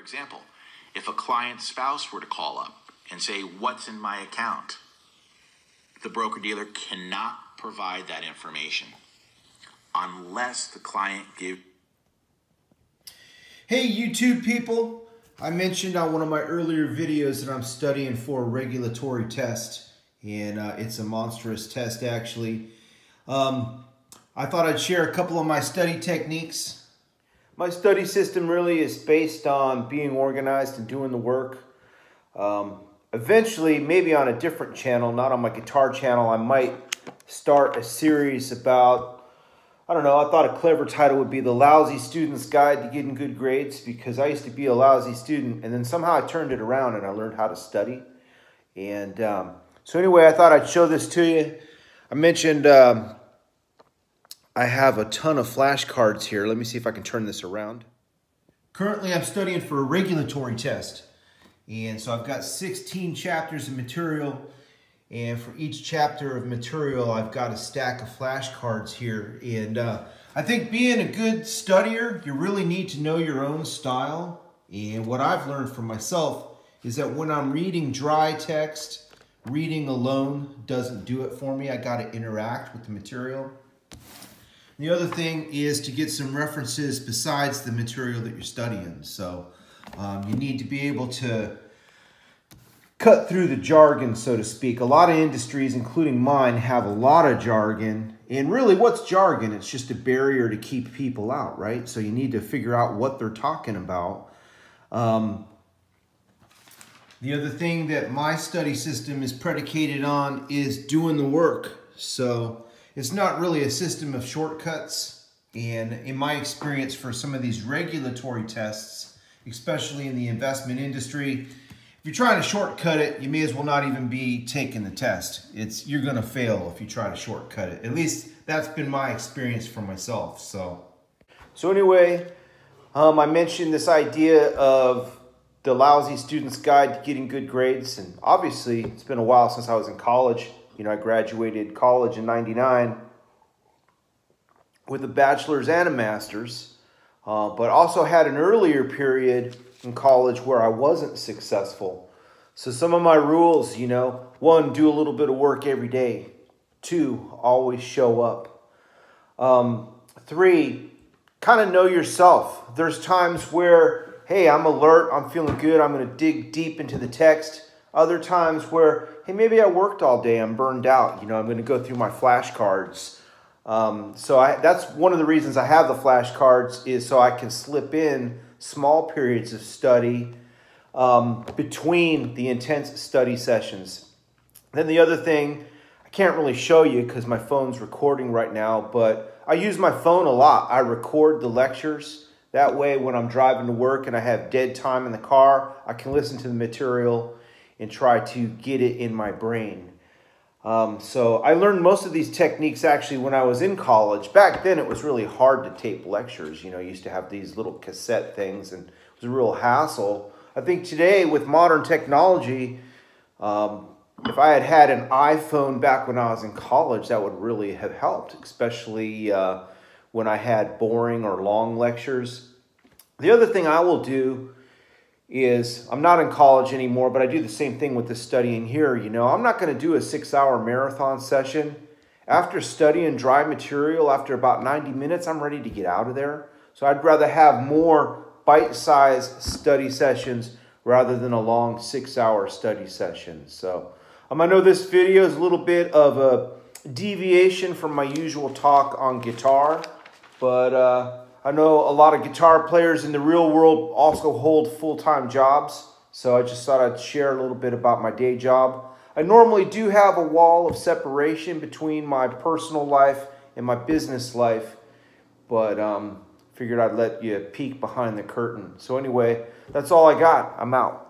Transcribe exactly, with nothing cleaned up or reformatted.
For example, if a client's spouse were to call up and say, "What's in my account?" the broker-dealer cannot provide that information unless the client gives. Hey, YouTube people. I mentioned on one of my earlier videos that I'm studying for a regulatory test, and uh, it's a monstrous test, actually. Um, I thought I'd share a couple of my study techniques. My study system really is based on being organized and doing the work. Um, eventually, maybe on a different channel, not on my guitar channel, I might start a series about, I don't know, I thought a clever title would be The Lousy Student's Guide to Getting Good Grades, because I used to be a lousy student, and then somehow I turned it around and I learned how to study. And um, so anyway, I thought I'd show this to you. I mentioned um, I have a ton of flashcards here. Let me see if I can turn this around. Currently, I'm studying for a regulatory test. And so I've got sixteen chapters of material. And for each chapter of material, I've got a stack of flashcards here. And uh, I think being a good studier, you really need to know your own style. And what I've learned for myself is that when I'm reading dry text, reading alone doesn't do it for me. I got to interact with the material. And the other thing is to get some references besides the material that you're studying. So um, you need to be able to cut through the jargon, so to speak. A lot of industries, including mine, have a lot of jargon. And really, what's jargon? It's just a barrier to keep people out, right? So you need to figure out what they're talking about. Um, the other thing that my study system is predicated on is doing the work. So it's not really a system of shortcuts. And in my experience for some of these regulatory tests, especially in the investment industry, if you're trying to shortcut it, you may as well not even be taking the test. It's, you're going to fail if you try to shortcut it. At least that's been my experience for myself. So, so anyway, um, I mentioned this idea of The Lousy Student's Guide to Getting Good Grades. And obviously, it's been a while since I was in college. You know, I graduated college in ninety-nine with a bachelor's and a master's, uh, but also had an earlier period in college where I wasn't successful. So some of my rules, you know, one, do a little bit of work every day. Two, always show up. Um, three, kind of know yourself. There's times where, hey, I'm alert, I'm feeling good, I'm gonna dig deep into the text. Other times where, hey, maybe I worked all day, I'm burned out, you know, I'm gonna go through my flashcards. Um, so I, that's one of the reasons I have the flashcards, is so I can slip in small periods of study um, between the intense study sessions. Then the other thing, I can't really show you because my phone's recording right now, but I use my phone a lot. I record the lectures. That way when I'm driving to work and I have dead time in the car, I can listen to the material and try to get it in my brain. Um, so I learned most of these techniques actually when I was in college. Back then it was really hard to tape lectures. You know, I used to have these little cassette things and it was a real hassle. I think today with modern technology, um, if I had had an iPhone back when I was in college, that would really have helped, especially uh, when I had boring or long lectures. The other thing I will do is, I'm not in college anymore, but I do the same thing with the studying here. You know, I'm not going to do a six-hour marathon session. After studying dry material, after about ninety minutes, I'm ready to get out of there. So I'd rather have more bite-sized study sessions rather than a long six-hour study session. So um, I know this video is a little bit of a deviation from my usual talk on guitar, but uh, I know a lot of guitar players in the real world also hold full-time jobs, so I just thought I'd share a little bit about my day job. I normally do have a wall of separation between my personal life and my business life, but um, figured I'd let you peek behind the curtain. So anyway, that's all I got. I'm out.